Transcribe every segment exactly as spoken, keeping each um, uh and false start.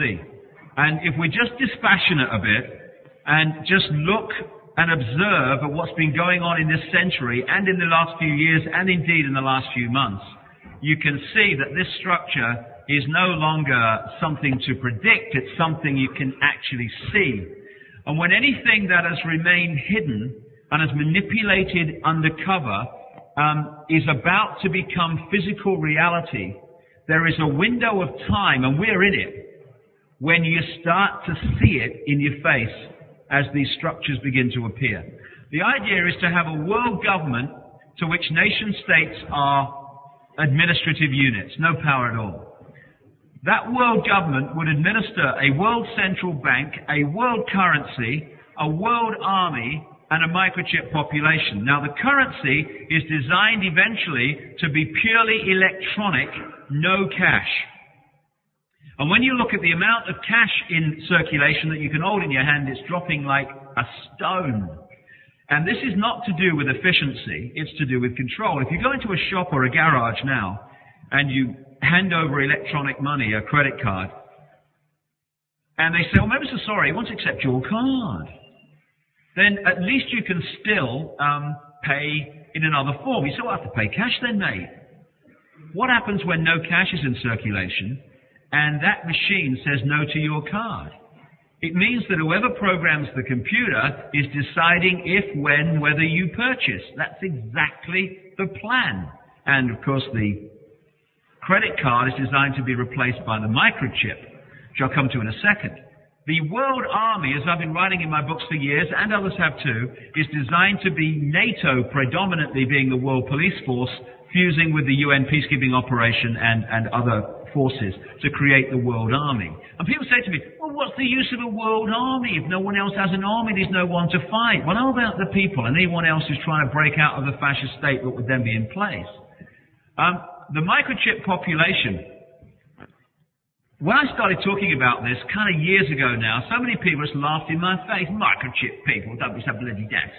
see. And if we're just dispassionate a bit and just look and observe at what's been going on in this century and in the last few years and indeed in the last few months, you can see that this structure is no longer something to predict, it's something you can actually see. And when anything that has remained hidden and is manipulated undercover um, is about to become physical reality, there is a window of time, and we're in it, when you start to see it in your face as these structures begin to appear. The idea is to have a world government to which nation states are administrative units, no power at all. That world government would administer a world central bank, a world currency, a world army, and a microchip population. Now, the currency is designed eventually to be purely electronic, no cash. And when you look at the amount of cash in circulation that you can hold in your hand, it's dropping like a stone. And this is not to do with efficiency, it's to do with control. If you go into a shop or a garage now and you hand over electronic money, a credit card, and they say, well, Mister Sorry, won't accept your card, then at least you can still um, pay in another form. You still have to pay cash then, mate. What happens when no cash is in circulation? And that machine says no to your card. It means that whoever programs the computer is deciding if, when, whether you purchase. That's exactly the plan. And of course the credit card is designed to be replaced by the microchip, which I'll come to in a second. The world army, as I've been writing in my books for years, and others have too, is designed to be NATO predominantly being the world police force, fusing with the U N peacekeeping operation and, and other forces to create the world army. And people say to me, well, what's the use of a world army? If no one else has an army, there's no one to fight. Well, how about the people and anyone else who's trying to break out of the fascist state that would then be in place? Um, the microchip population. When I started talking about this kind of years ago now, so many people just laughed in my face. Microchip people, don't be so bloody deaf.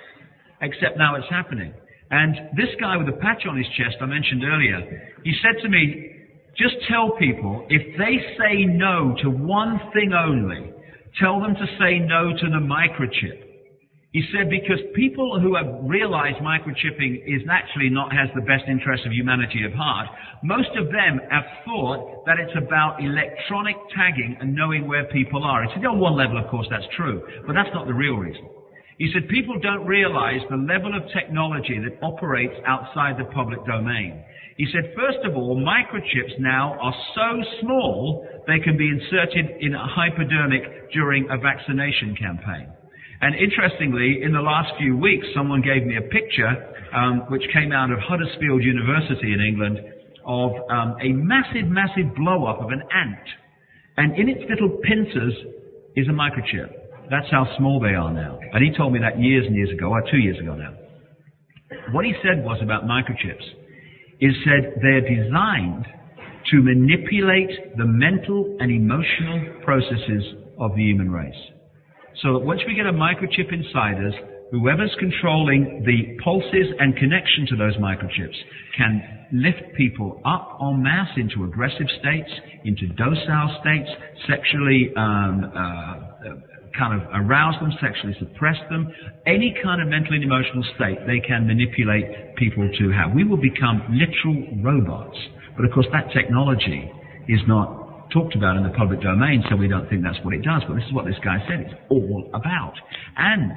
Except now it's happening. And this guy with a patch on his chest I mentioned earlier, he said to me, just tell people, if they say no to one thing only, tell them to say no to the microchip. He said, because people who have realized microchipping is actually not has the best interest of humanity at heart, most of them have thought that it's about electronic tagging and knowing where people are. He said, on one level, of course, that's true, but that's not the real reason. He said, people don't realize the level of technology that operates outside the public domain. He said, first of all, microchips now are so small, they can be inserted in a hypodermic during a vaccination campaign. And interestingly, in the last few weeks, someone gave me a picture, um, which came out of Huddersfield University in England, of um, a massive, massive blow-up of an ant. And in its little pincers is a microchip. That's how small they are now. And he told me that years and years ago, or two years ago now. What he said was about microchips, is said they're designed to manipulate the mental and emotional processes of the human race. So that once we get a microchip inside us, whoever's controlling the pulses and connection to those microchips can lift people up en masse into aggressive states, into docile states, sexually um, uh, kind of arouse them, sexually suppress them, any kind of mental and emotional state they can manipulate people to have. We will become literal robots. But of course that technology is not talked about in the public domain, so we don't think that's what it does. But this is what this guy said it's all about. And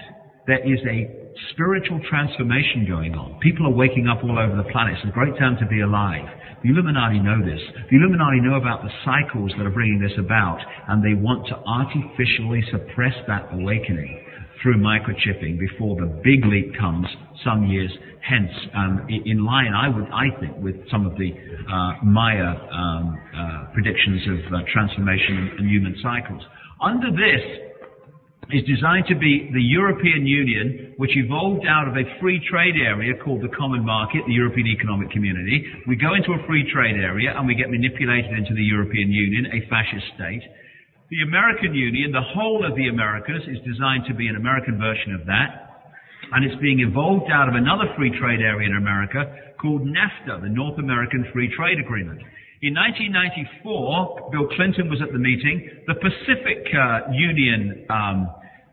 there is a spiritual transformation going on. People are waking up all over the planet. It's a great time to be alive. The Illuminati know this. The Illuminati know about the cycles that are bringing this about, and they want to artificially suppress that awakening through microchipping before the big leap comes some years hence. Um, in line, I would, I think, with some of the uh, Maya um, uh, predictions of uh, transformation and human cycles. Under this is designed to be the European Union, which evolved out of a free trade area called the Common Market, the European Economic Community. We go into a free trade area and we get manipulated into the European Union, a fascist state. The American Union, the whole of the Americas, is designed to be an American version of that. And it's being evolved out of another free trade area in America called NAFTA, the North American Free Trade Agreement. In nineteen ninety-four, Bill Clinton was at the meeting. The Pacific uh, Union um,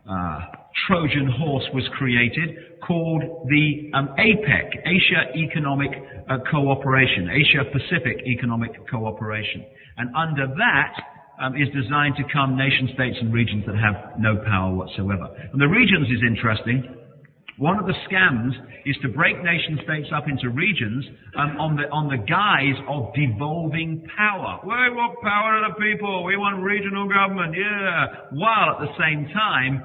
uh, Trojan horse was created, called the um, APEC, Asia Economic uh, Cooperation, Asia Pacific Economic Cooperation. And under that um, is designed to come nation states and regions that have no power whatsoever. And the regions is interesting. One of the scams is to break nation states up into regions um, on the on the guise of devolving power. We want power to the people. We want regional government. Yeah. While at the same time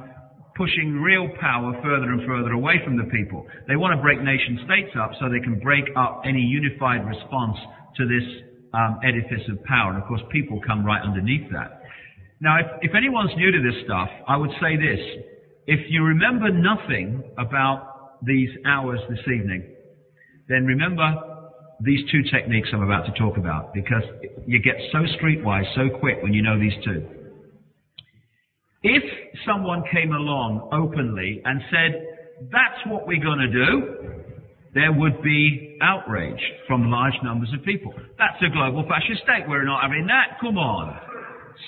pushing real power further and further away from the people. They want to break nation states up so they can break up any unified response to this um, edifice of power. And of course, people come right underneath that. Now, if, if anyone's new to this stuff, I would say this. If you remember nothing about these hours this evening, then remember these two techniques I'm about to talk about, because you get so streetwise so quick when you know these two. If someone came along openly and said, that's what we're going to do, there would be outrage from large numbers of people. That's a global fascist state. We're not having that. Come on.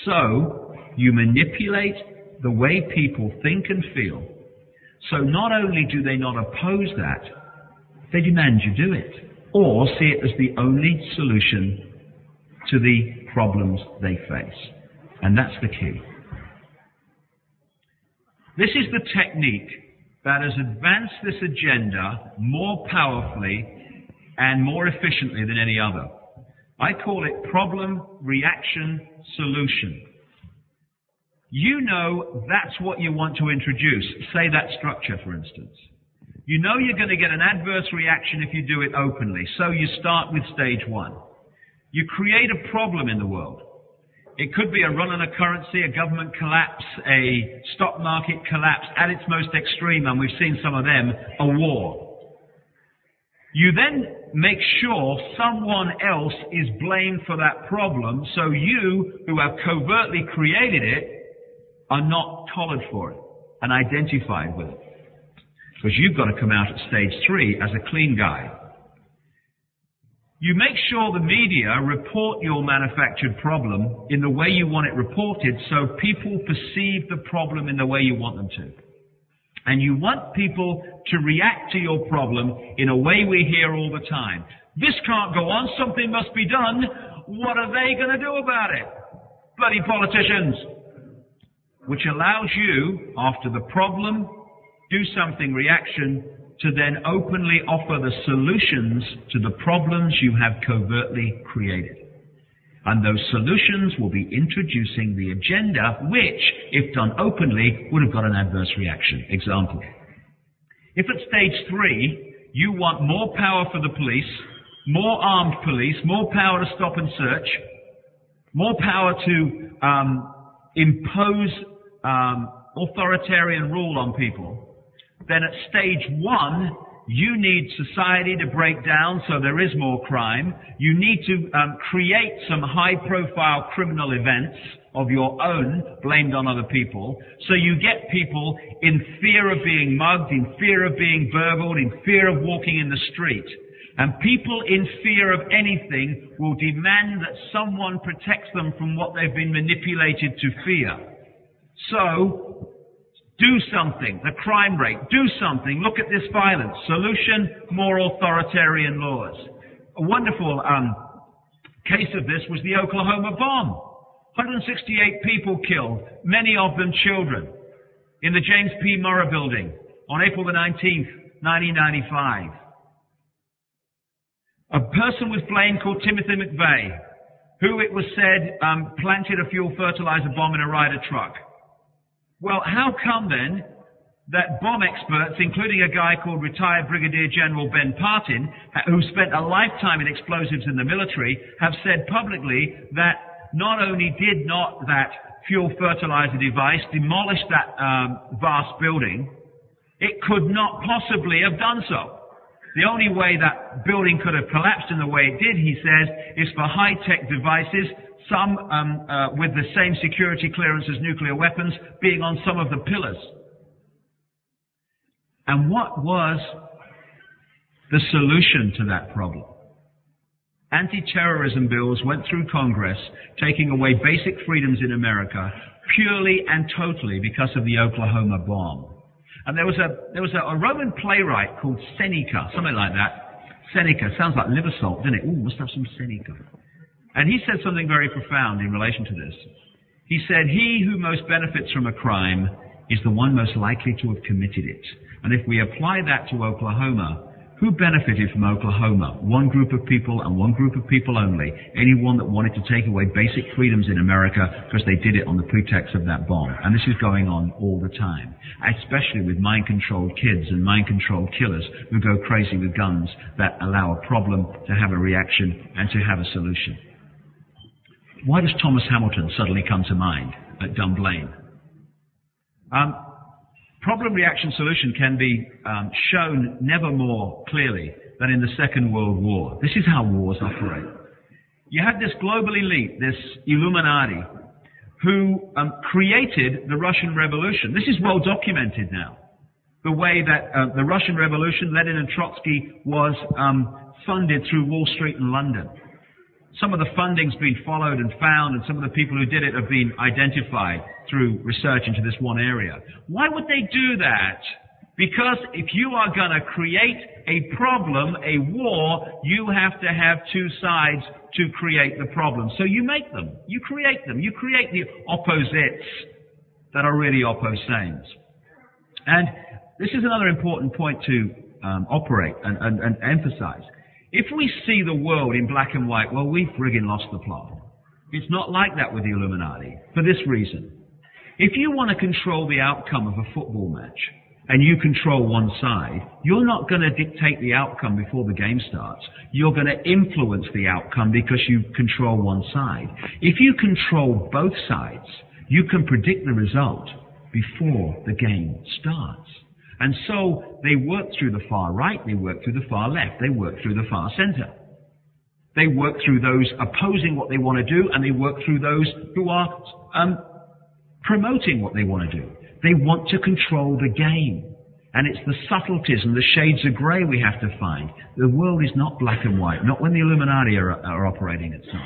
So you manipulate the way people think and feel. So not only do they not oppose that, they demand you do it, or see it as the only solution to the problems they face. And that's the key. This is the technique that has advanced this agenda more powerfully and more efficiently than any other. I call it problem, reaction, solution. You know that's what you want to introduce. Say that structure, for instance. You know you're going to get an adverse reaction if you do it openly, so you start with stage one. You create a problem in the world. It could be a run on a currency, a government collapse, a stock market collapse at its most extreme, and we've seen some of them, a war. You then make sure someone else is blamed for that problem, so you, who have covertly created it, are not collared for it and identified with it. Because you've got to come out at stage three as a clean guy. You make sure the media report your manufactured problem in the way you want it reported, so people perceive the problem in the way you want them to. And you want people to react to your problem in a way we hear all the time. This can't go on, something must be done. What are they going to do about it? Bloody politicians! Which allows you, after the problem, do something reaction, to then openly offer the solutions to the problems you have covertly created. And those solutions will be introducing the agenda, which, if done openly, would have got an adverse reaction. Example. If at stage three, you want more power for the police, more armed police, more power to stop and search, more power to um, impose um, authoritarian rule on people, then at stage one, you need society to break down so there is more crime. You need to um, create some high-profile criminal events of your own, blamed on other people, so you get people in fear of being mugged, in fear of being burgled, in fear of walking in the street. And people in fear of anything will demand that someone protects them from what they've been manipulated to fear. So, do something. The crime rate. Do something. Look at this violence. Solution, more authoritarian laws. A wonderful um, case of this was the Oklahoma bomb. one hundred sixty-eight people killed, many of them children, in the James P. Murrah building on April the nineteenth, nineteen ninety-five. A person was blamed called Timothy McVeigh, who it was said um, planted a fuel fertilizer bomb in a Ryder truck. Well, how come then that bomb experts, including a guy called retired Brigadier General Ben Partin, who spent a lifetime in explosives in the military, have said publicly that not only did not that fuel fertilizer device demolish that um, vast building, it could not possibly have done so. The only way that building could have collapsed in the way it did, he says, is for high-tech devices, some um, uh, with the same security clearance as nuclear weapons, being on some of the pillars. And what was the solution to that problem? anti-terrorism bills went through Congress, taking away basic freedoms in America purely and totally because of the Oklahoma bomb. And there was a, there was a, a Roman playwright called Seneca, something like that. Seneca, sounds like liver salt, doesn't it? Ooh, must have some Seneca. And he said something very profound in relation to this. He said, he who most benefits from a crime is the one most likely to have committed it. And if we apply that to Oklahoma, who benefited from Oklahoma? One group of people and one group of people only. Anyone that wanted to take away basic freedoms in America because they did it on the pretext of that bomb. And this is going on all the time, especially with mind-controlled kids and mind-controlled killers who go crazy with guns that allow a problem to have a reaction and to have a solution. Why does Thomas Hamilton suddenly come to mind at Dunblane? Um, Problem, reaction, solution can be um, shown never more clearly than in the Second World War. This is how wars operate. You had this global elite, this Illuminati, who um, created the Russian Revolution. This is well documented now. The way that uh, the Russian Revolution, Lenin and Trotsky, was um, funded through Wall Street in London. Some of the funding's been followed and found, and some of the people who did it have been identified through research into this one area. Why would they do that? Because if you are going to create a problem, a war, you have to have two sides to create the problem. So you make them. You create them. You create the opposites that are really opposands. And this is another important point to um, operate and, and, and emphasize. If we see the world in black and white, well, we've friggin' lost the plot. It's not like that with the Illuminati, for this reason. If you want to control the outcome of a football match, and you control one side, you're not going to dictate the outcome before the game starts. You're going to influence the outcome because you control one side. If you control both sides, you can predict the result before the game starts. And so they work through the far right, they work through the far left, they work through the far center. They work through those opposing what they want to do, and they work through those who are um, promoting what they want to do. They want to control the game. And it's the subtleties and the shades of grey we have to find. The world is not black and white, not when the Illuminati are, are operating itself.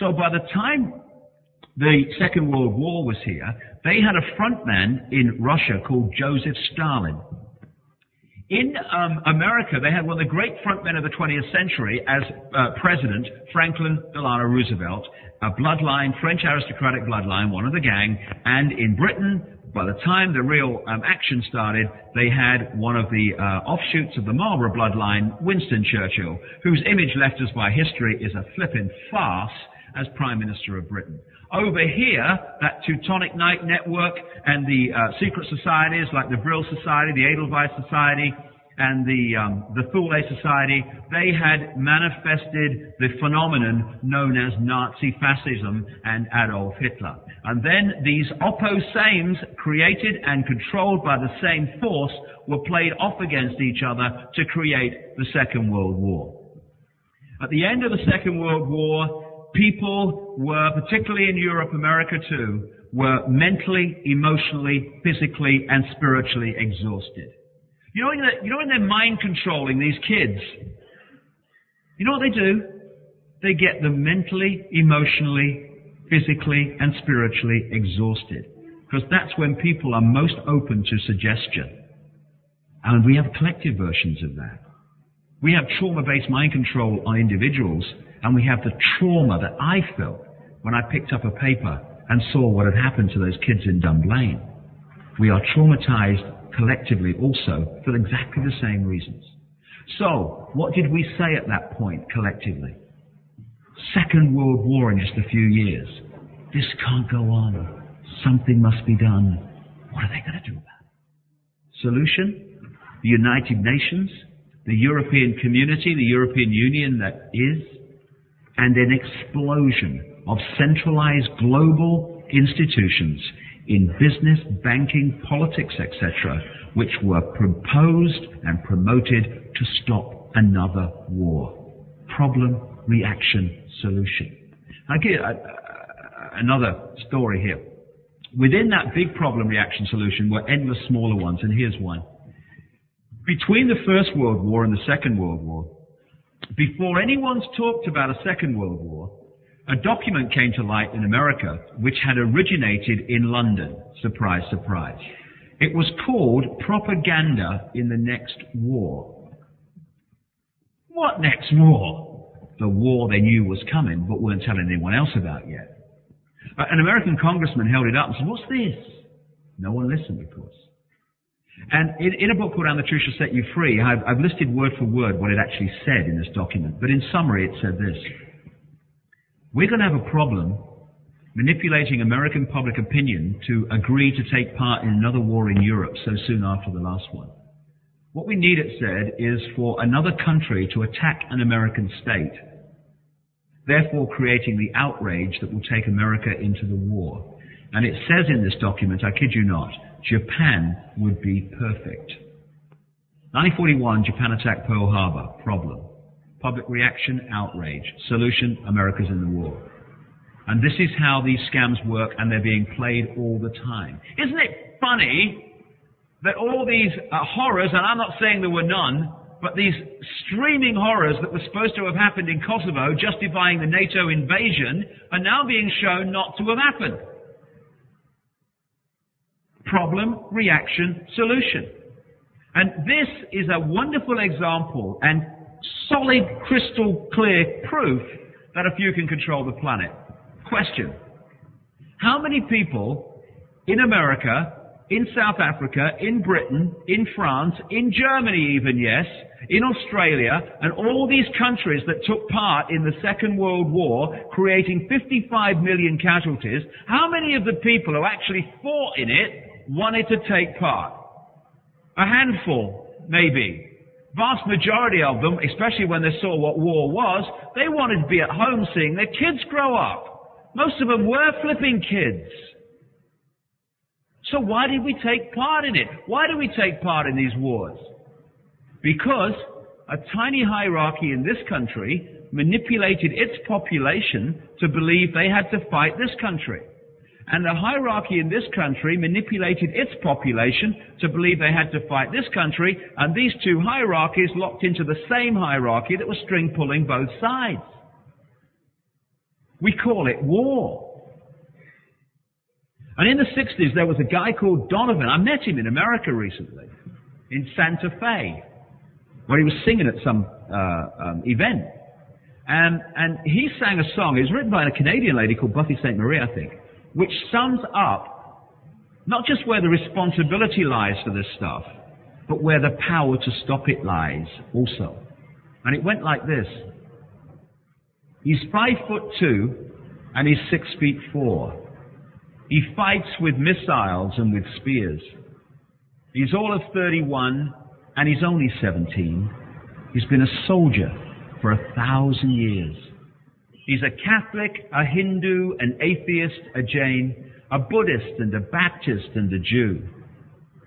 So by the time the Second World War was here, they had a front man in Russia called Joseph Stalin. In um, America, they had one of the great front men of the twentieth century as uh, president, Franklin Delano Roosevelt, a bloodline, French aristocratic bloodline, one of the gang. And in Britain, by the time the real um, action started, they had one of the uh, offshoots of the Marlborough bloodline, Winston Churchill, whose image left us by history is a flippin' farce, as Prime Minister of Britain. Over here, that Teutonic Knight network and the uh, secret societies like the Brill Society, the Edelweiss Society, and the um, the Thule Society, they had manifested the phenomenon known as Nazi fascism and Adolf Hitler. And then these opposames, created and controlled by the same force, were played off against each other to create the Second World War. At the end of the Second World War, people were, particularly in Europe, America too, were mentally, emotionally, physically, and spiritually exhausted. You know, in the, you know when they're mind controlling these kids, you know what they do? They get them mentally, emotionally, physically, and spiritually exhausted. Because that's when people are most open to suggestion. And we have collective versions of that. We have trauma-based mind control on individuals, and we have the trauma that I felt when I picked up a paper and saw what had happened to those kids in Dunblane. We are traumatized collectively also for exactly the same reasons. So, what did we say at that point collectively? Second World War in just a few years. This can't go on. Something must be done. What are they going to do about it? Solution? The United Nations, the European Community, the European Union that is, and an explosion of centralized global institutions in business, banking, politics, et cetera, which were proposed and promoted to stop another war. Problem, reaction, solution. I'll give you uh, another story here. Within that big problem, reaction, solution were endless smaller ones, and here's one. Between the First World War and the Second World War, before anyone's talked about a Second World War, a document came to light in America which had originated in London. Surprise, surprise. It was called Propaganda in the Next War. What next war? The war they knew was coming but weren't telling anyone else about yet. An American congressman held it up and said, "What's this?" No one listened, of course. And in, in a book called And the Truth Shall Set You Free, I've, I've listed word for word what it actually said in this document. But in summary, it said this. We're going to have a problem manipulating American public opinion to agree to take part in another war in Europe so soon after the last one. What we need, it said, is for another country to attack an American state, therefore creating the outrage that will take America into the war. And it says in this document, I kid you not, Japan would be perfect. nineteen forty-one, Japan attacked Pearl Harbor. Problem. Public reaction, outrage. Solution, America's in the war. And this is how these scams work, and they're being played all the time. Isn't it funny that all these uh, horrors, and I'm not saying there were none, but these streaming horrors that were supposed to have happened in Kosovo, justifying the NATO invasion, are now being shown not to have happened. Problem, reaction, solution. And this is a wonderful example and solid, crystal clear proof that a few can control the planet. Question. How many people in America, in South Africa, in Britain, in France, in Germany even, yes, in Australia, and all these countries that took part in the Second World War, creating fifty-five million casualties, how many of the people who actually fought in it wanted to take part? A handful, maybe. Vast majority of them, especially when they saw what war was, they wanted to be at home seeing their kids grow up. Most of them were flipping kids. So why did we take part in it? Why do we take part in these wars? Because a tiny hierarchy in this country manipulated its population to believe they had to fight this country. And the hierarchy in this country manipulated its population to believe they had to fight this country, and these two hierarchies locked into the same hierarchy that was string-pulling both sides. We call it war. And in the sixties, there was a guy called Donovan. I met him in America recently, in Santa Fe, where he was singing at some uh, um, event. And, and he sang a song. It was written by a Canadian lady called Buffy Sainte Marie, I think, which sums up not just where the responsibility lies for this stuff, but where the power to stop it lies also. And it went like this. He's five foot two and he's six feet four. He fights with missiles and with spears. He's all of thirty-one and he's only seventeen. He's been a soldier for a thousand years. He's a Catholic, a Hindu, an atheist, a Jain, a Buddhist, and a Baptist, and a Jew.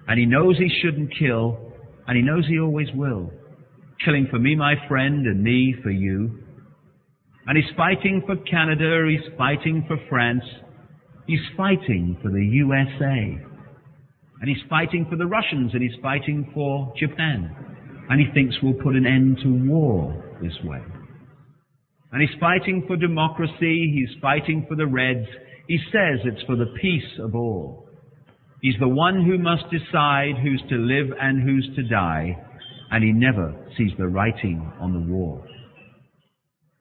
And he knows he shouldn't kill, and he knows he always will. Killing for me, my friend, and me for you. And he's fighting for Canada, he's fighting for France, he's fighting for the U S A. And he's fighting for the Russians, and he's fighting for Japan. And he thinks we'll put an end to war this way. And he's fighting for democracy, he's fighting for the Reds. He says it's for the peace of all. He's the one who must decide who's to live and who's to die, and he never sees the writing on the wall.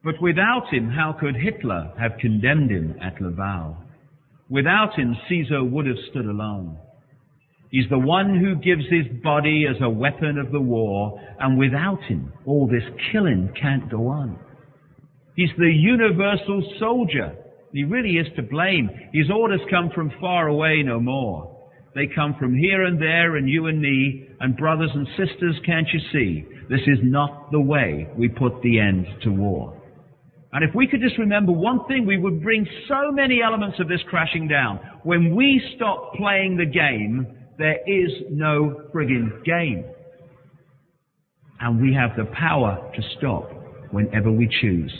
But without him, how could Hitler have condemned him at Laval? Without him, Caesar would have stood alone. He's the one who gives his body as a weapon of the war, and without him, all this killing can't go on. He's the universal soldier. He really is to blame. His orders come from far away no more. They come from here and there and you and me and brothers and sisters, can't you see? This is not the way we put the end to war. And if we could just remember one thing, we would bring so many elements of this crashing down. When we stop playing the game, there is no friggin' game. And we have the power to stop whenever we choose.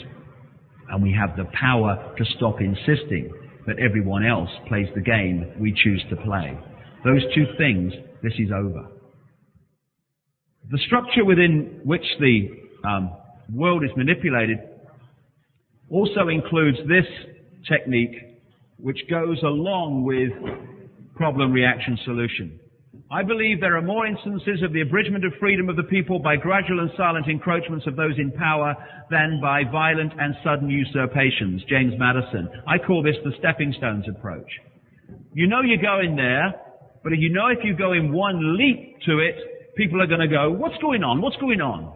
And we have the power to stop insisting that everyone else plays the game we choose to play. Those two things, this is over. The structure within which the um, world is manipulated also includes this technique, which goes along with problem, reaction, solution. I believe there are more instances of the abridgment of freedom of the people by gradual and silent encroachments of those in power than by violent and sudden usurpations. James Madison. I call this the stepping stones approach. You know you go in there, but you know if you go in one leap to it, people are going to go, what's going on? What's going on?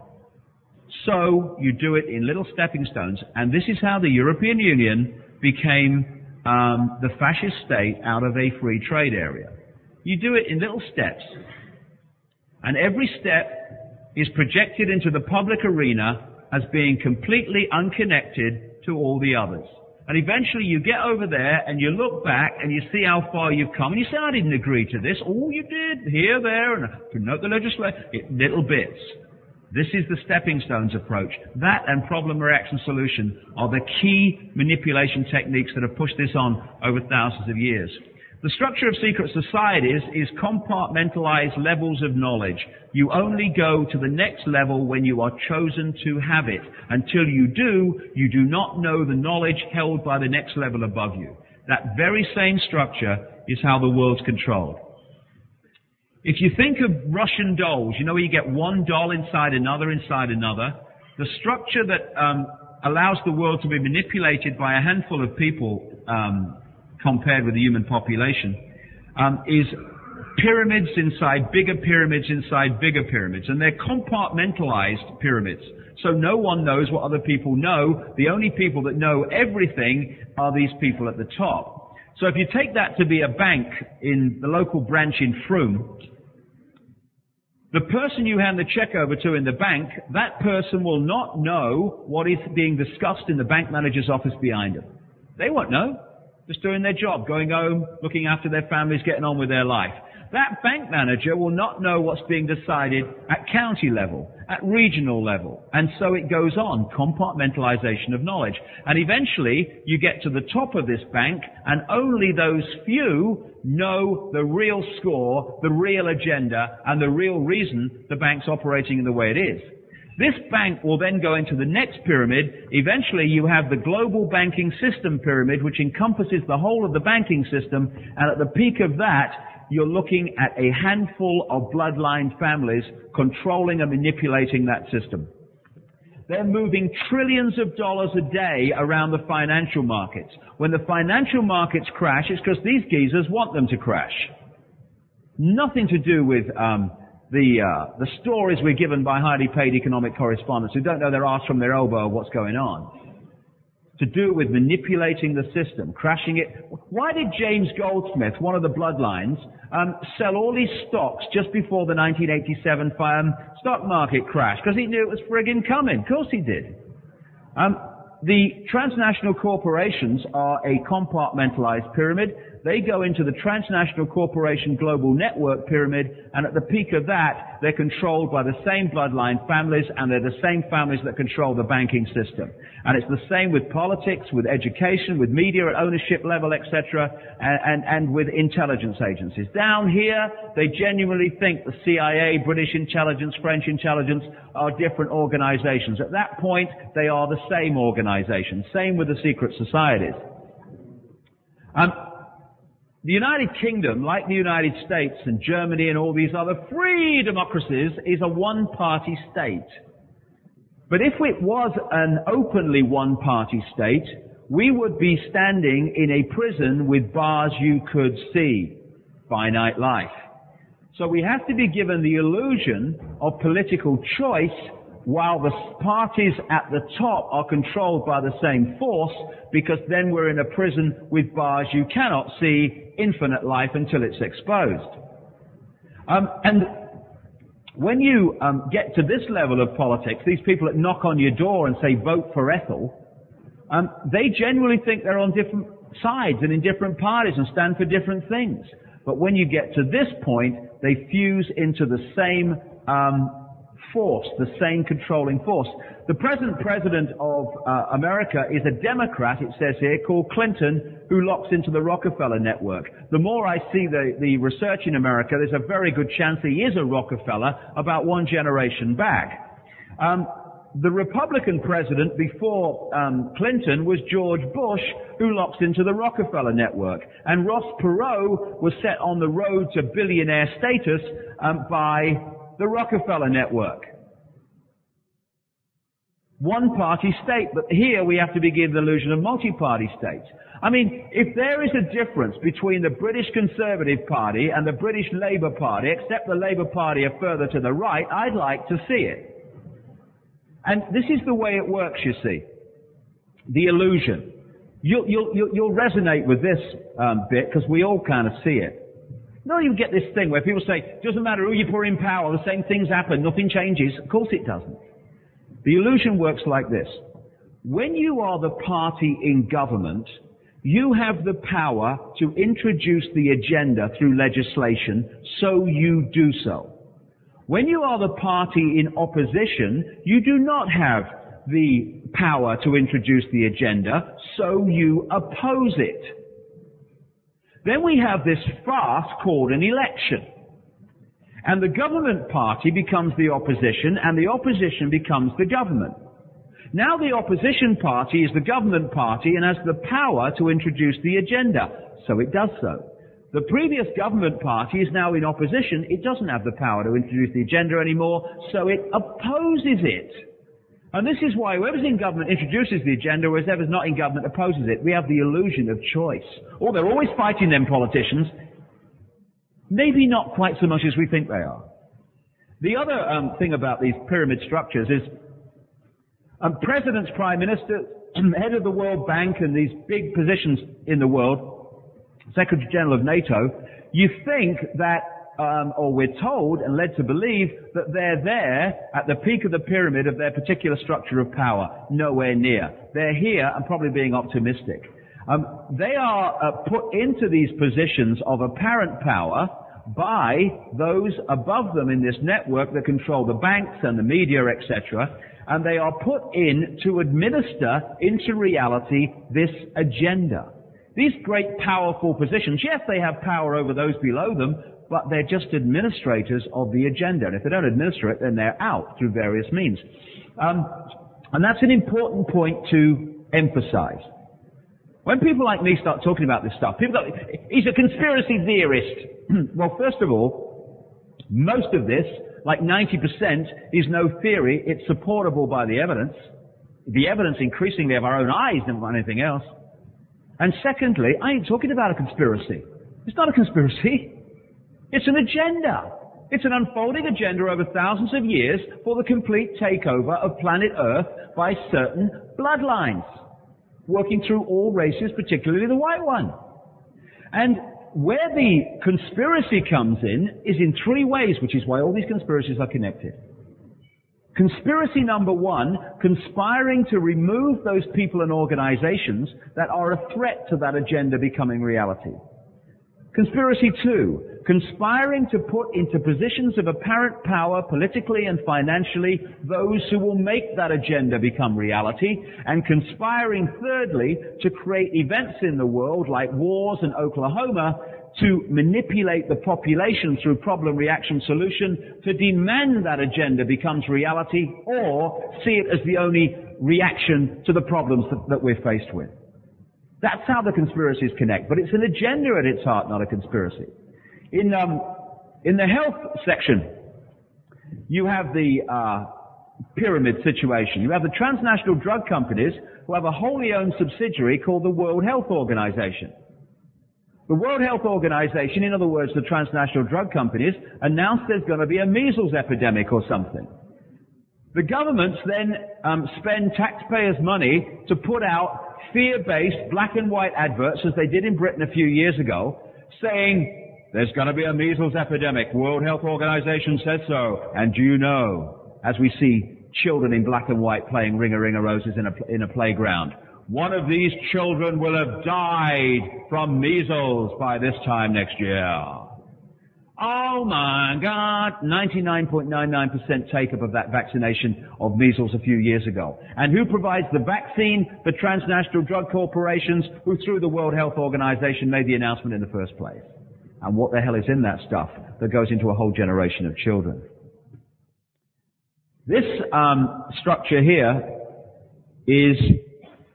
So you do it in little stepping stones, and this is how the European Union became um, the fascist state out of a free trade area. You do it in little steps, and every step is projected into the public arena as being completely unconnected to all the others. And eventually you get over there and you look back and you see how far you've come, and you say, I didn't agree to this. Oh, you did, here, there, and promote the legislation, little bits. This is the stepping stones approach. That and problem, reaction, solution are the key manipulation techniques that have pushed this on over thousands of years. The structure of secret societies is compartmentalized levels of knowledge. You only go to the next level when you are chosen to have it. Until you do, you do not know the knowledge held by the next level above you. That very same structure is how the world's controlled. If you think of Russian dolls, you know where you get one doll inside another, inside another. The structure that um, allows the world to be manipulated by a handful of people um, compared with the human population, um, is pyramids inside bigger pyramids inside bigger pyramids. And they're compartmentalized pyramids. So no one knows what other people know. The only people that know everything are these people at the top. So if you take that to be a bank in the local branch in Frome, the person you hand the check over to in the bank, that person will not know what is being discussed in the bank manager's office behind them. They won't know. Just doing their job, going home, looking after their families, getting on with their life. That bank manager will not know what's being decided at county level, at regional level. And so it goes on, compartmentalization of knowledge. And eventually, you get to the top of this bank, and only those few know the real score, the real agenda, and the real reason the bank's operating in the way it is. This bank will then go into the next pyramid. Eventually, you have the global banking system pyramid, which encompasses the whole of the banking system. And at the peak of that, you're looking at a handful of bloodline families controlling and manipulating that system. They're moving trillions of dollars a day around the financial markets. When the financial markets crash, it's because these geezers want them to crash. Nothing to do with um The, uh, the stories we're given by highly paid economic correspondents who don't know their arse from their elbow what's going on. To do with manipulating the system, crashing it. Why did James Goldsmith, one of the bloodlines, um, sell all his stocks just before the nineteen eighty-seven um, stock market crash? Because he knew it was friggin' coming. Of course he did. Um, the transnational corporations are a compartmentalized pyramid. They go into the transnational corporation global network pyramid, and at the peak of that, they're controlled by the same bloodline families, and they're the same families that control the banking system. And it's the same with politics, with education, with media at ownership level, et cetera, and, and, and with intelligence agencies. Down here, they genuinely think the C I A, British intelligence, French intelligence are different organizations. At that point, they are the same organization. Same with the secret societies. Um, The United Kingdom, like the United States and Germany and all these other free democracies, is a one-party state. But if it was an openly one-party state, we would be standing in a prison with bars you could see. Finite life. So we have to be given the illusion of political choice while the parties at the top are controlled by the same force, because then we're in a prison with bars you cannot see, infinite life until it's exposed. Um, and when you um, get to this level of politics, these people that knock on your door and say, vote for Ethel, um, they generally think they're on different sides and in different parties and stand for different things. But when you get to this point, they fuse into the same um, force, the same controlling force. The present president of uh, America is a Democrat, it says here, called Clinton, who locks into the Rockefeller network. The more I see the, the research in America, there's a very good chance he is a Rockefeller about one generation back. Um, the Republican president before um, Clinton was George Bush, who locked into the Rockefeller network. And Ross Perot was set on the road to billionaire status um, by the Rockefeller network. One-party state, but here we have to be given the illusion of multi-party states. I mean, if there is a difference between the British Conservative Party and the British Labour Party, except the Labour Party are further to the right, I'd like to see it. And this is the way it works, you see. The illusion. You'll, you'll, you'll resonate with this um, bit, because we all kind of see it. No, you get this thing where people say, doesn't matter who you put in power, the same things happen, nothing changes. Of course it doesn't. The illusion works like this. When you are the party in government, you have the power to introduce the agenda through legislation, so you do so. When you are the party in opposition, you do not have the power to introduce the agenda, so you oppose it. Then we have this farce called an election. And the government party becomes the opposition, and the opposition becomes the government. Now the opposition party is the government party and has the power to introduce the agenda, so it does so. The previous government party is now in opposition, it doesn't have the power to introduce the agenda anymore, so it opposes it. And this is why whoever's in government introduces the agenda, whereas whoever's not in government opposes it. We have the illusion of choice. Or they're always fighting them politicians. Maybe not quite so much as we think they are. The other um, thing about these pyramid structures is um, presidents, prime ministers, head of the World Bank and these big positions in the world, Secretary General of NATO, you think that, um, or we're told and led to believe, that they're there at the peak of the pyramid of their particular structure of power. Nowhere near. They're here, and probably being optimistic. Um, they are uh, put into these positions of apparent power by those above them in this network that control the banks and the media, et cetera, and they are put in to administer into reality this agenda. These great powerful positions, yes, they have power over those below them, but they're just administrators of the agenda, and if they don't administer it, then they're out through various means. Um, and that's an important point to emphasize. When people like me start talking about this stuff, people go, he's a conspiracy theorist. Well, first of all, most of this, like ninety percent, is no theory. It's supportable by the evidence. The evidence increasingly of our own eyes than anything else. And secondly, I ain't talking about a conspiracy. It's not a conspiracy. It's an agenda. It's an unfolding agenda over thousands of years for the complete takeover of planet Earth by certain bloodlines, working through all races, particularly the white one. And where the conspiracy comes in is in three ways, which is why all these conspiracies are connected. Conspiracy number one, conspiring to remove those people and organizations that are a threat to that agenda becoming reality. Conspiracy two, conspiring to put into positions of apparent power politically and financially those who will make that agenda become reality, and conspiring thirdly to create events in the world like wars and Oklahoma to manipulate the population through problem, reaction, solution to demand that agenda becomes reality or see it as the only reaction to the problems that, that we're faced with. That's how the conspiracies connect, but it's an agenda at its heart, not a conspiracy. In um, in the health section, you have the uh, pyramid situation. You have the transnational drug companies who have a wholly owned subsidiary called the World Health Organization. The World Health Organization, in other words, the transnational drug companies, announced there's going to be a measles epidemic or something. The governments then um, spend taxpayers' money to put out fear-based black and white adverts, as they did in Britain a few years ago, saying, there's going to be a measles epidemic, World Health Organization says so, and do you know, as we see children in black and white playing ring-a-ring-a-roses in a, in a playground, one of these children will have died from measles by this time next year. Oh my God, ninety-nine point nine nine percent take-up of that vaccination of measles a few years ago. And who provides the vaccine? The transnational drug corporations who, through the World Health Organization, made the announcement in the first place. And what the hell is in that stuff that goes into a whole generation of children? This um, structure here is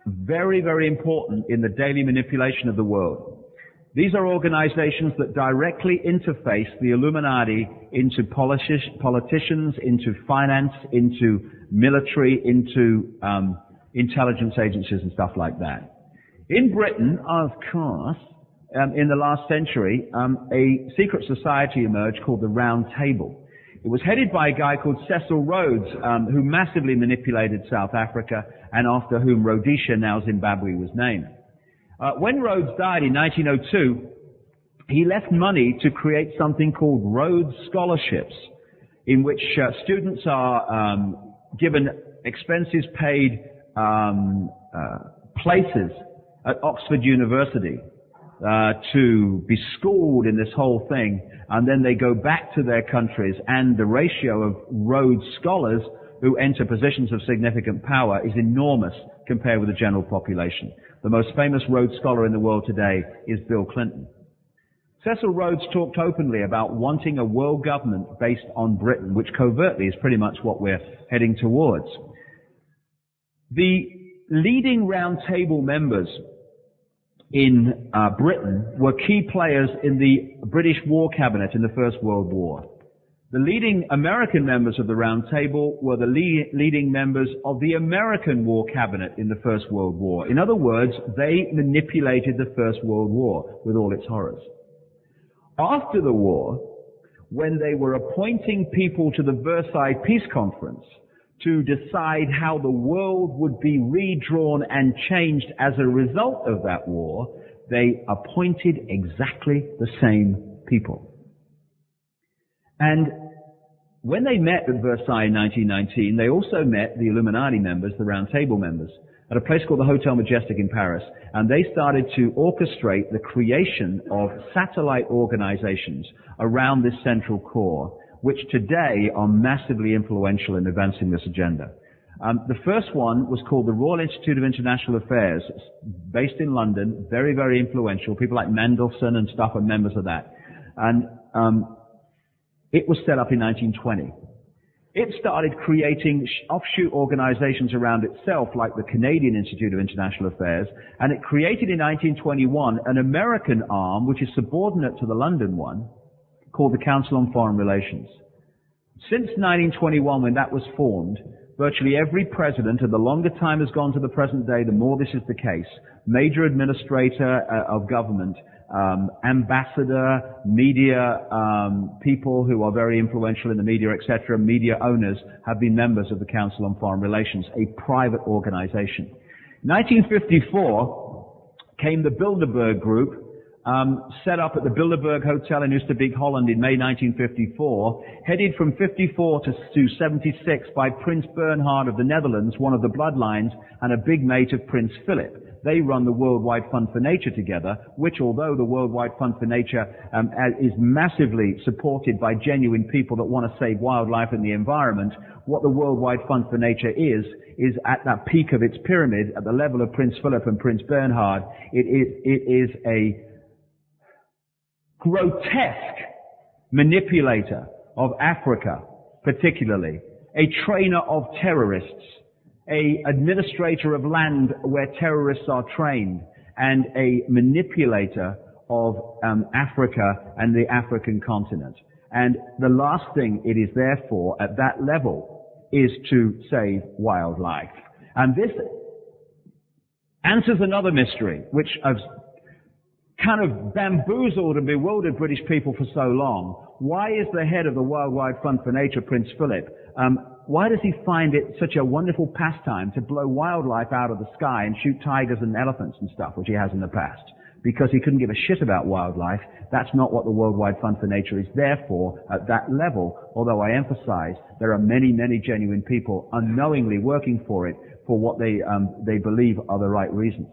very, very important in the daily manipulation of the world. These are organizations that directly interface the Illuminati into politicians, into finance, into military, into um, intelligence agencies and stuff like that. In Britain, of course, um, in the last century, um, a secret society emerged called the Round Table. It was headed by a guy called Cecil Rhodes, um, who massively manipulated South Africa, and after whom Rhodesia, now Zimbabwe, was named. Uh, when Rhodes died in nineteen oh two, he left money to create something called Rhodes Scholarships, in which uh, students are um, given expenses paid um, uh, places at Oxford University uh, to be schooled in this whole thing. And then they go back to their countries, and the ratio of Rhodes scholars who enter positions of significant power is enormous compared with the general population. The most famous Rhodes scholar in the world today is Bill Clinton. Cecil Rhodes talked openly about wanting a world government based on Britain, which covertly is pretty much what we're heading towards. The leading Round Table members in uh, Britain were key players in the British War Cabinet in the First World War. The leading American members of the Round Table were the le leading members of the American War Cabinet in the First World War. In other words, they manipulated the First World War with all its horrors. After the war, when they were appointing people to the Versailles Peace Conference to decide how the world would be redrawn and changed as a result of that war, they appointed exactly the same people. And when they met at Versailles in nineteen nineteen, they also met the Illuminati members, the Round Table members, at a place called the Hotel Majestic in Paris, and they started to orchestrate the creation of satellite organizations around this central core, which today are massively influential in advancing this agenda. Um, the first one was called the Royal Institute of International Affairs, based in London, very, very influential. People like Mandelson and stuff are members of that. And um, it was set up in nineteen twenty. It started creating offshoot organizations around itself, like the Canadian Institute of International Affairs, and it created in nineteen twenty-one an American arm, which is subordinate to the London one, called the Council on Foreign Relations. Since nineteen twenty-one, when that was formed, virtually every president, and the longer time has gone to the present day, the more this is the case, major administrator uh, of government, um, ambassador, media um, people who are very influential in the media, et cetera, media owners, have been members of the Council on Foreign Relations, a private organization. In nineteen fifty-four came the Bilderberg Group, Um, set up at the Bilderberg Hotel in Oosterbeek, Holland in May nineteen fifty-four, headed from fifty-four to, to seventy-six by Prince Bernhard of the Netherlands, one of the bloodlines, and a big mate of Prince Philip. They run the World Wide Fund for Nature together, which, although the World Wide Fund for Nature um, is massively supported by genuine people that want to save wildlife and the environment, what the World Wide Fund for Nature is, is at that peak of its pyramid, at the level of Prince Philip and Prince Bernhard, it, it, it is a grotesque manipulator of Africa, particularly, a trainer of terrorists, a administrator of land where terrorists are trained, and a manipulator of um, Africa and the African continent. And the last thing it is there for at that level is to save wildlife. And this answers another mystery, which I've kind of bamboozled and bewildered British people for so long. Why is the head of the World Wide Fund for Nature, Prince Philip, um, why does he find it such a wonderful pastime to blow wildlife out of the sky and shoot tigers and elephants and stuff, which he has in the past? Because he couldn't give a shit about wildlife. That's not what the World Wide Fund for Nature is there for at that level, although I emphasize there are many, many genuine people unknowingly working for it for what they, um, they believe are the right reasons.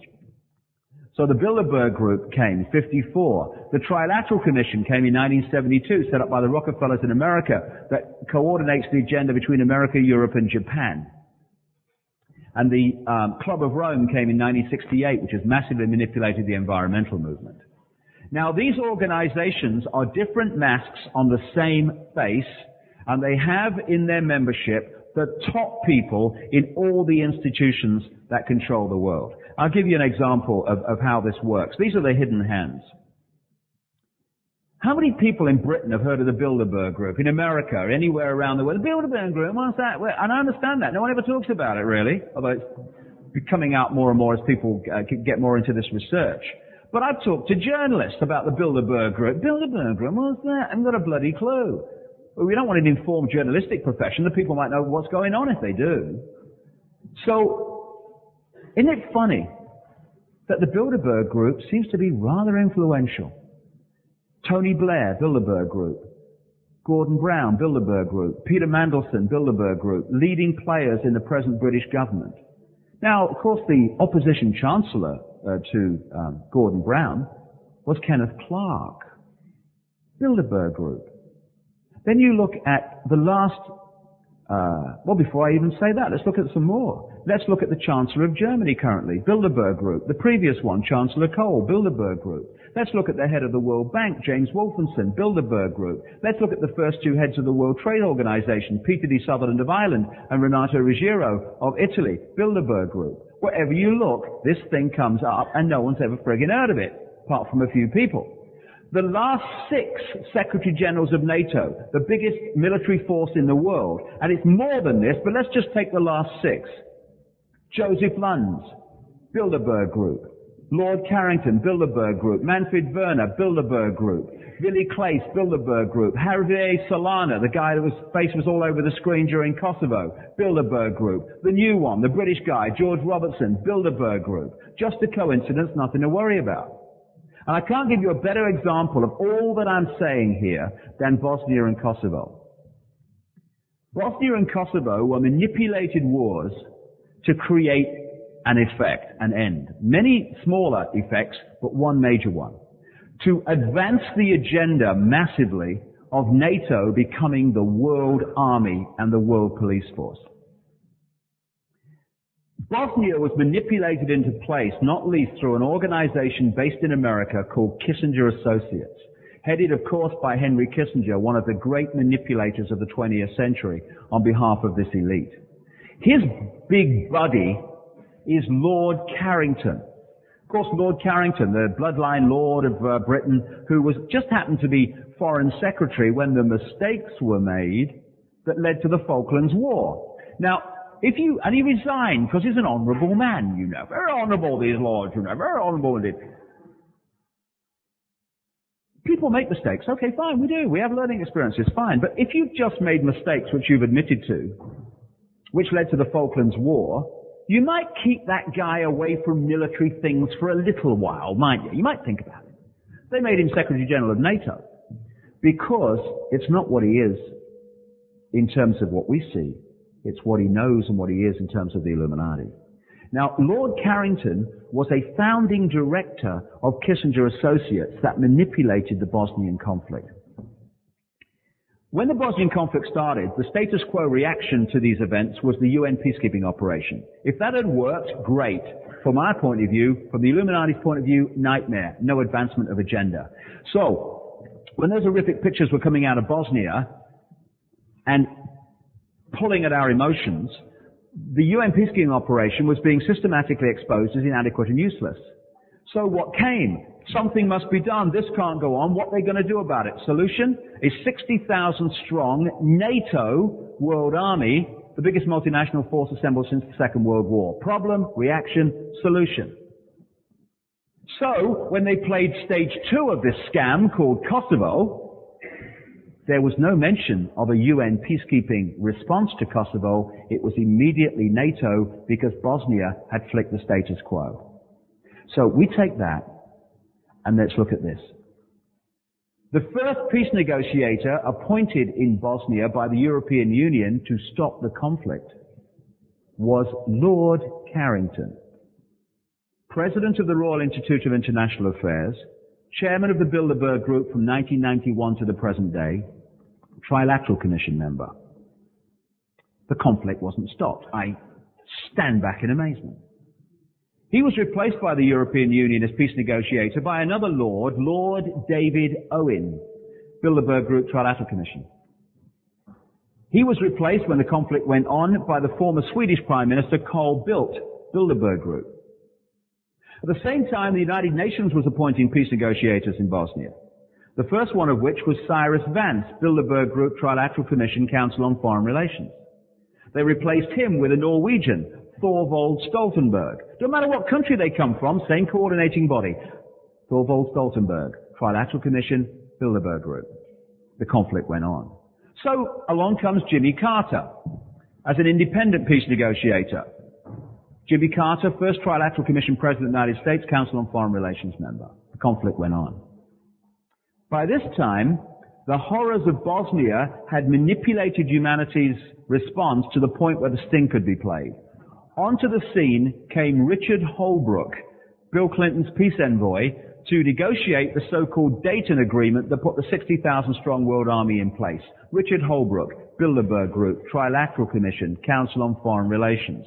So the Bilderberg Group came, fifty-four. The Trilateral Commission came in nineteen seventy-two, set up by the Rockefellers in America, that coordinates the agenda between America, Europe, and Japan. And the um, Club of Rome came in nineteen sixty-eight, which has massively manipulated the environmental movement. Now, these organizations are different masks on the same face, and they have in their membership the top people in all the institutions that control the world. I'll give you an example of, of how this works. These are the hidden hands. How many people in Britain have heard of the Bilderberg Group, in America, anywhere around the world? The Bilderberg Group, what's that? Well, and I understand that. No one ever talks about it, really, although it's coming out more and more as people uh, get more into this research. But I've talked to journalists about the Bilderberg Group. Bilderberg Group, what's that? I haven't got a bloody clue. Well, we don't want an informed journalistic profession. The people might know what's going on if they do. So, isn't it funny that the Bilderberg Group seems to be rather influential? Tony Blair, Bilderberg Group. Gordon Brown, Bilderberg Group. Peter Mandelson, Bilderberg Group. Leading players in the present British government. Now, of course, the opposition chancellor uh, to um, Gordon Brown was Kenneth Clark. Bilderberg Group. Then you look at the last... Uh, well, before I even say that, let's look at some more. Let's look at the Chancellor of Germany currently, Bilderberg Group. The previous one, Chancellor Kohl, Bilderberg Group. Let's look at the head of the World Bank, James Wolfensohn, Bilderberg Group. Let's look at the first two heads of the World Trade Organization, Peter D. Sutherland of Ireland and Renato Ruggiero of Italy, Bilderberg Group. Wherever you look, this thing comes up and no one's ever friggin' heard of it, apart from a few people. The last six Secretary Generals of NATO, the biggest military force in the world, and it's more than this, but let's just take the last six. Joseph Luns, Bilderberg Group. Lord Carrington, Bilderberg Group. Manfred Werner, Bilderberg Group. Willy Claes, Bilderberg Group. Javier Solana, the guy whose face was all over the screen during Kosovo, Bilderberg Group. The new one, the British guy, George Robertson, Bilderberg Group. Just a coincidence, nothing to worry about. And I can't give you a better example of all that I'm saying here than Bosnia and Kosovo. Bosnia and Kosovo were manipulated wars to create an effect, an end. Many smaller effects, but one major one. To advance the agenda massively of NATO becoming the world army and the world police force. Bosnia was manipulated into place, not least through an organization based in America called Kissinger Associates, headed, of course, by Henry Kissinger, one of the great manipulators of the twentieth century, on behalf of this elite. His big buddy is Lord Carrington. Of course, Lord Carrington, the bloodline lord of uh, Britain, who was just happened to be Foreign Secretary when the mistakes were made that led to the Falklands War. Now, If you, and he resigned because he's an honourable man, you know. Very honourable, these lords, you know. Very honourable indeed. People make mistakes. Okay, fine, we do. We have learning experiences, fine. But if you've just made mistakes which you've admitted to, which led to the Falklands War, you might keep that guy away from military things for a little while, might you? You might think about it. They made him Secretary General of NATO because it's not what he is in terms of what we see. It's what he knows and what he is in terms of the Illuminati. Now, Lord Carrington was a founding director of Kissinger Associates that manipulated the Bosnian conflict. When the Bosnian conflict started, the status quo reaction to these events was the U N peacekeeping operation. If that had worked, great. From our point of view, from the Illuminati's point of view, nightmare. No advancement of agenda. So, when those horrific pictures were coming out of Bosnia, and pulling at our emotions, the U N peacekeeping operation was being systematically exposed as inadequate and useless. So what came? Something must be done. This can't go on. What are they going to do about it? Solution is sixty thousand strong NATO world army, the biggest multinational force assembled since the Second World War. Problem, reaction, solution. So when they played stage two of this scam called Kosovo, there was no mention of a U N peacekeeping response to Kosovo. It was immediately NATO because Bosnia had flicked the status quo. So we take that and let's look at this. The first peace negotiator appointed in Bosnia by the European Union to stop the conflict was Lord Carrington, President of the Royal Institute of International Affairs, Chairman of the Bilderberg Group from nineteen ninety-one to the present day, Trilateral Commission member. The conflict wasn't stopped. I stand back in amazement. He was replaced by the European Union as peace negotiator by another Lord, Lord David Owen, Bilderberg Group, Trilateral Commission. He was replaced when the conflict went on by the former Swedish Prime Minister Carl Bildt, Bilderberg Group. At the same time, the United Nations was appointing peace negotiators in Bosnia, the first one of which was Cyrus Vance, Bilderberg Group Trilateral Commission Council on Foreign Relations. They replaced him with a Norwegian, Thorvald Stoltenberg. No matter what country they come from, same coordinating body. Thorvald Stoltenberg, Trilateral Commission, Bilderberg Group. The conflict went on. So along comes Jimmy Carter as an independent peace negotiator. Jimmy Carter, first Trilateral Commission President of the United States, Council on Foreign Relations member. The conflict went on. By this time, the horrors of Bosnia had manipulated humanity's response to the point where the sting could be played. Onto the scene came Richard Holbrooke, Bill Clinton's peace envoy, to negotiate the so-called Dayton Agreement that put the sixty thousand strong World Army in place. Richard Holbrooke, Bilderberg Group, Trilateral Commission, Council on Foreign Relations.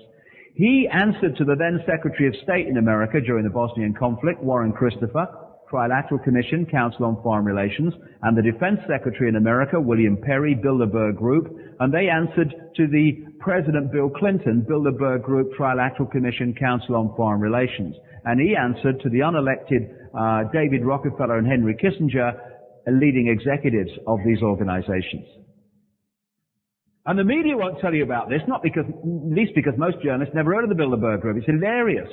He answered to the then Secretary of State in America during the Bosnian conflict, Warren Christopher, Trilateral Commission, Council on Foreign Relations, and the Defense Secretary in America, William Perry, Bilderberg Group, and they answered to the President Bill Clinton, Bilderberg Group, Trilateral Commission, Council on Foreign Relations. And he answered to the unelected uh, David Rockefeller and Henry Kissinger, leading executives of these organizations. And the media won't tell you about this, not because, least because most journalists never heard of the Bilderberg Group. It's hilarious.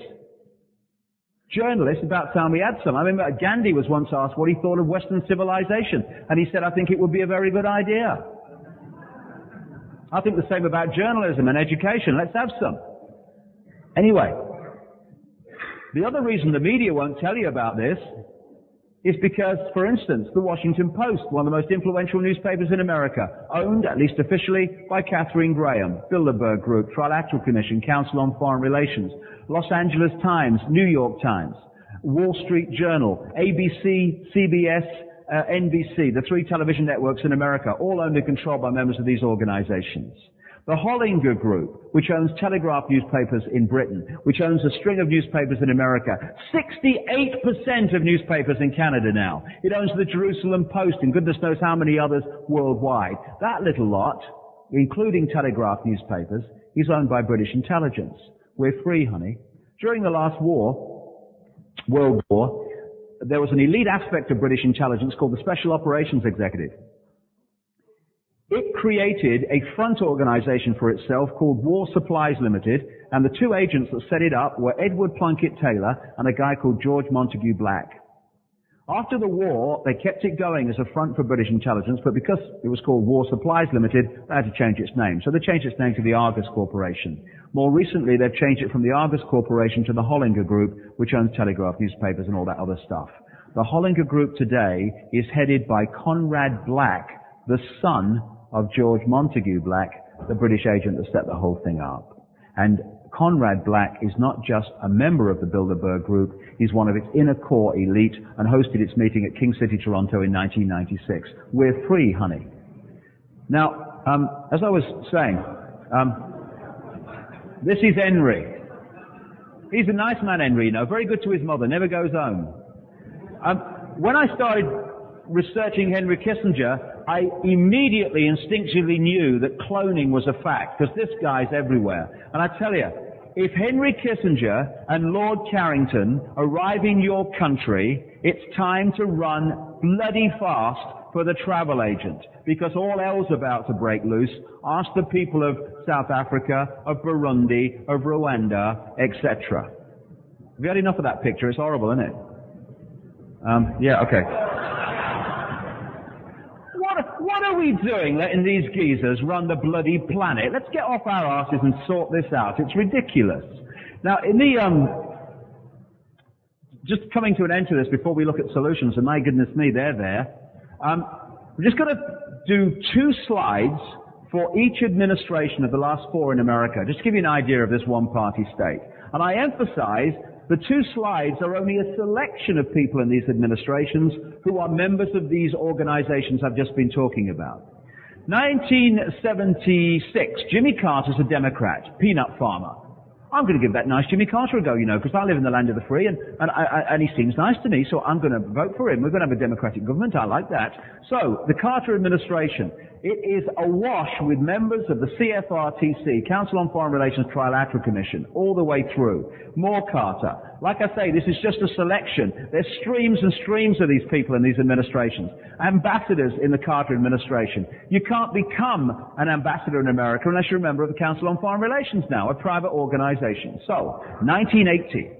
Journalists about time we had some. I remember Gandhi was once asked what he thought of Western civilization, and he said, I think it would be a very good idea. I think the same about journalism and education. Let's have some. Anyway, the other reason the media won't tell you about this is because, for instance, the Washington Post, one of the most influential newspapers in America, owned, at least officially, by Katharine Graham, Bilderberg Group, Trilateral Commission, Council on Foreign Relations, Los Angeles Times, New York Times, Wall Street Journal, A B C, C B S, uh, N B C, the three television networks in America, all owned and controlled by members of these organizations. The Hollinger Group, which owns Telegraph newspapers in Britain, which owns a string of newspapers in America, sixty-eight percent of newspapers in Canada now. It owns the Jerusalem Post and goodness knows how many others worldwide. That little lot, including Telegraph newspapers, is owned by British intelligence. We're free, honey. During the last war, World War, there was an elite aspect of British intelligence called the Special Operations Executive. It created a front organization for itself called War Supplies Limited, and the two agents that set it up were Edward Plunkett Taylor and a guy called George Montagu Black. After the war, they kept it going as a front for British intelligence, but because it was called War Supplies Limited, they had to change its name. So they changed its name to the Argus Corporation. More recently, they've changed it from the Argus Corporation to the Hollinger Group, which owns Telegraph newspapers and all that other stuff. The Hollinger Group today is headed by Conrad Black, the son of George Montagu Black, the British agent that set the whole thing up. And Conrad Black is not just a member of the Bilderberg Group, he's one of its inner core elite and hosted its meeting at King City, Toronto in nineteen ninety-six. We're free, honey. Now, um, as I was saying, um, this is Henry. He's a nice man, Henry, you know, very good to his mother, never goes home. Um, when I started researching Henry Kissinger, I immediately, instinctively knew that cloning was a fact, because this guy's everywhere. And I tell you, if Henry Kissinger and Lord Carrington arrive in your country, it's time to run bloody fast for the travel agent, because all hell's about to break loose. Ask the people of South Africa, of Burundi, of Rwanda, et cetera. Have you had enough of that picture? It's horrible, isn't it? Um, yeah, okay. What are we doing letting these geezers run the bloody planet? Let's get off our asses and sort this out. It's ridiculous. Now, in the, um, just coming to an end to this before we look at solutions, and my goodness me, they're there. Um, we're just going to do two slides for each administration of the last four in America, just to give you an idea of this one-party state. And I emphasize the two slides are only a selection of people in these administrations who are members of these organizations I've just been talking about. nineteen seventy-six, Jimmy Carter's a Democrat, peanut farmer. I'm going to give that nice Jimmy Carter a go, you know, because I live in the land of the free, and, and, I, I, and he seems nice to me, so I'm going to vote for him. We're going to have a democratic government. I like that. So, the Carter administration. It is awash with members of the C F R T C, Council on Foreign Relations Trilateral Commission, all the way through. More Carter. Like I say, this is just a selection. There's streams and streams of these people in these administrations. Ambassadors in the Carter administration. You can't become an ambassador in America unless you're a member of the Council on Foreign Relations now, a private organization. So, nineteen eighty.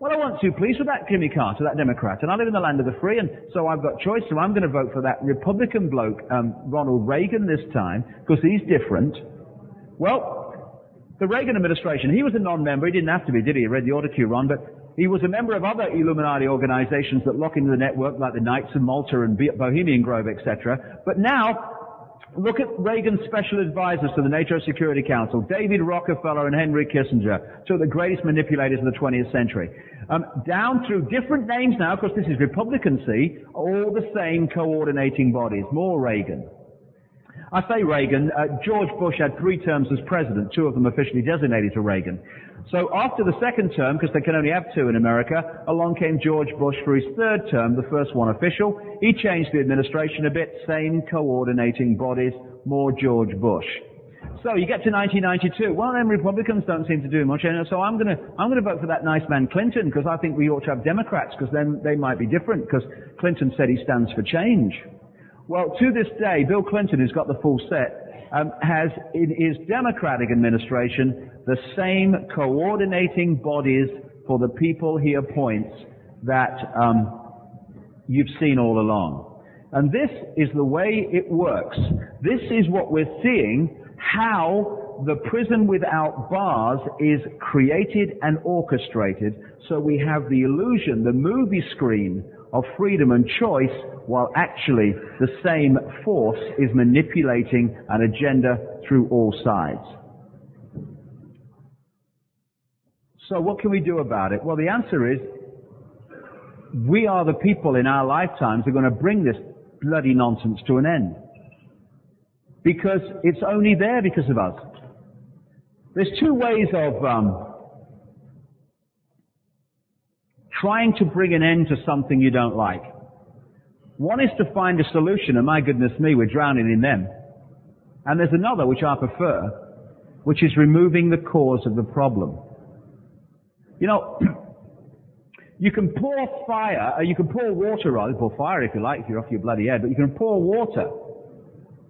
Well, I want to, please, with that Jimmy Carter, that Democrat, and I live in the land of the free, and so I've got choice, so I'm going to vote for that Republican bloke, um, Ronald Reagan this time, because he's different. Well, the Reagan administration, he was a non-member, he didn't have to be, did he? He read the order to you, Ron, but he was a member of other Illuminati organizations that lock into the network, like the Knights of Malta and Bohemian Grove, et cetera. But now, look at Reagan's special advisors to the NATO Security Council, David Rockefeller and Henry Kissinger, two of the greatest manipulators of the twentieth century. Um, down through different names now, because this is Republicancy, all the same coordinating bodies. More Reagan. I say Reagan, uh, George Bush had three terms as president, two of them officially designated to Reagan. So after the second term, because they can only have two in America, along came George Bush for his third term, the first one official. He changed the administration a bit, same coordinating bodies, more George Bush. So you get to nineteen ninety-two. Well, then Republicans don't seem to do much, and so I'm going to I'm going to vote for that nice man Clinton, because I think we ought to have Democrats, because then they might be different, because Clinton said he stands for change. Well, to this day, Bill Clinton, who's got the full set, um, has in his Democratic administration the same coordinating bodies for the people he appoints that um, you've seen all along. And this is the way it works. This is what we're seeing, how the prison without bars is created and orchestrated, so we have the illusion, the movie screen, of freedom and choice, while actually the same force is manipulating an agenda through all sides. So what can we do about it? Well, the answer is, we are the people in our lifetimes who are going to bring this bloody nonsense to an end. Because it's only there because of us. There's two ways of um, trying to bring an end to something you don't like. One is to find a solution, and my goodness me, we're drowning in them. And there's another, which I prefer, which is removing the cause of the problem. You know, you can pour fire, or you can pour water, rather, pour fire if you like, if you're off your bloody head, but you can pour water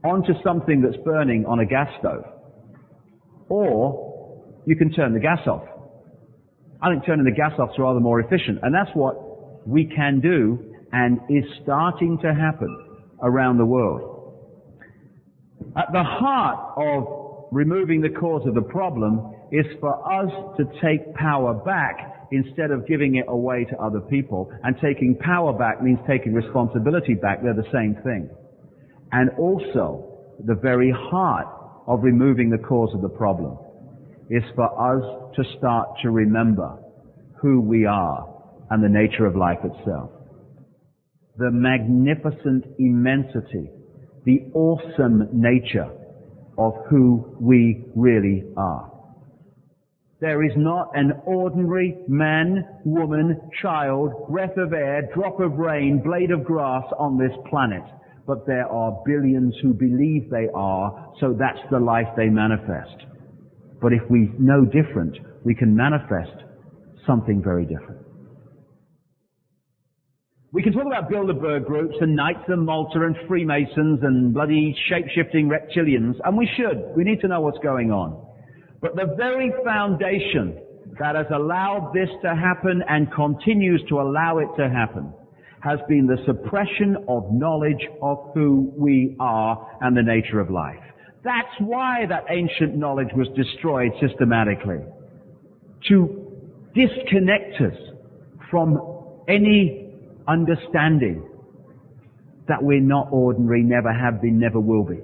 onto something that's burning on a gas stove. Or you can turn the gas off. I think turning the gas off is rather more efficient. And that's what we can do and is starting to happen around the world. At the heart of removing the cause of the problem is for us to take power back instead of giving it away to other people. And taking power back means taking responsibility back. They're the same thing. And also, the very heart of removing the cause of the problem is for us to start to remember who we are and the nature of life itself. The magnificent immensity, the awesome nature of who we really are. There is not an ordinary man, woman, child, breath of air, drop of rain, blade of grass on this planet. But there are billions who believe they are, so that's the life they manifest. But if we know different, we can manifest something very different. We can talk about Bilderberg groups and Knights of Malta and Freemasons and bloody shape-shifting reptilians, and we should. We need to know what's going on. But the very foundation that has allowed this to happen and continues to allow it to happen has been the suppression of knowledge of who we are and the nature of life. That's why that ancient knowledge was destroyed systematically. To disconnect us from any understanding that we're not ordinary, never have been, never will be.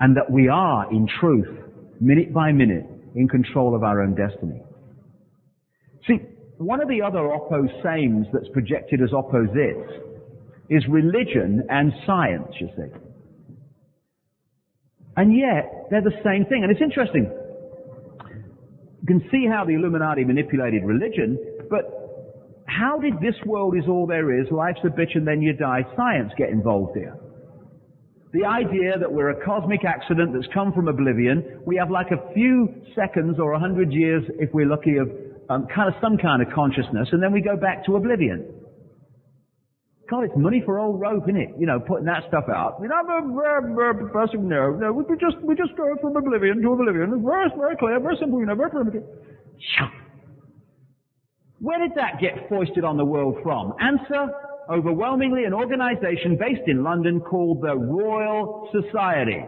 And that we are, in truth, minute by minute, in control of our own destiny. See, one of the other opposames that's projected as opposites is religion and science, you see. And yet, they're the same thing. And it's interesting. You can see how the Illuminati manipulated religion, but how did "this world is all there is, life's a bitch and then you die" science get involved here? The idea that we're a cosmic accident that's come from oblivion, we have like a few seconds or a hundred years, if we're lucky, of um, kind of some kind of consciousness, and then we go back to oblivion. God, it's money for old rope, isn't it? You know, putting that stuff out. You know, Professor, no, no, we just we just go from oblivion to oblivion. We're very clear, very simple, you know, very primitive. Where did that get foisted on the world from? Answer, overwhelmingly an organization based in London called the Royal Society,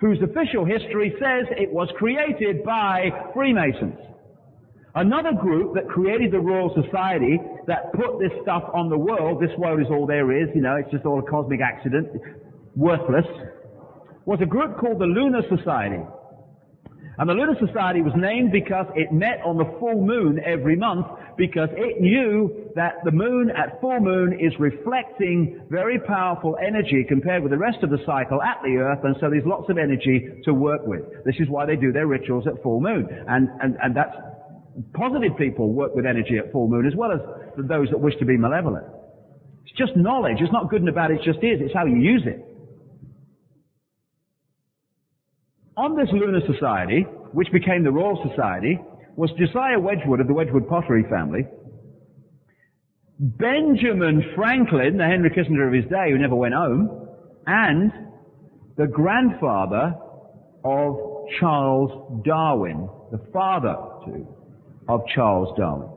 whose official history says it was created by Freemasons. Another group that created the Royal Society that put this stuff on the world, this world is all there is, you know, it's just all a cosmic accident, worthless, was a group called the Lunar Society. And the Lunar Society was named because it met on the full moon every month, because it knew that the moon at full moon is reflecting very powerful energy compared with the rest of the cycle at the earth, and so there's lots of energy to work with. This is why they do their rituals at full moon. And, and, and that's... Positive people work with energy at full moon as well as those that wish to be malevolent. It's just knowledge. It's not good and bad, it just is. It's how you use it. On this Lunar Society, which became the Royal Society, was Josiah Wedgwood of the Wedgwood Pottery family, Benjamin Franklin, the Henry Kissinger of his day, who never went home, and the grandfather of Charles Darwin, the father to of Charles Darwin.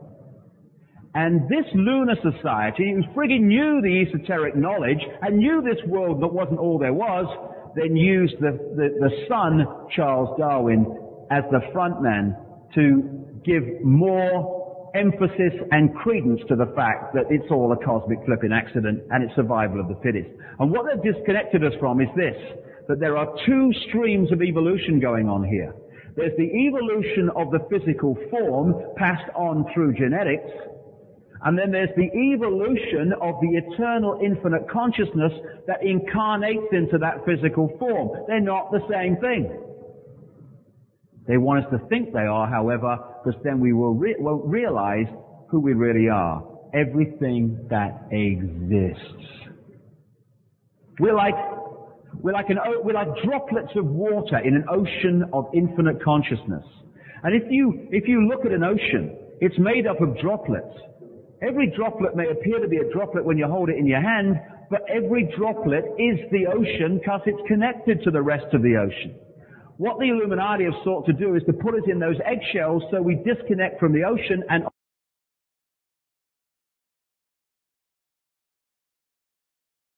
And this Lunar Society, who friggin' knew the esoteric knowledge and knew this world that wasn't all there was, then used the, the, the son, Charles Darwin, as the front man to give more emphasis and credence to the fact that it's all a cosmic flipping accident and it's survival of the fittest. And what they've disconnected us from is this, that there are two streams of evolution going on here. There's the evolution of the physical form passed on through genetics, and then there's the evolution of the eternal infinite consciousness that incarnates into that physical form. They're not the same thing. They want us to think they are, however, because then we will re- won't realize who we really are. Everything that exists. We're like... We're like, an, we're like droplets of water in an ocean of infinite consciousness. And if you, if you look at an ocean, it's made up of droplets. Every droplet may appear to be a droplet when you hold it in your hand, but every droplet is the ocean because it's connected to the rest of the ocean. What the Illuminati have sought to do is to put us in those eggshells so we disconnect from the ocean and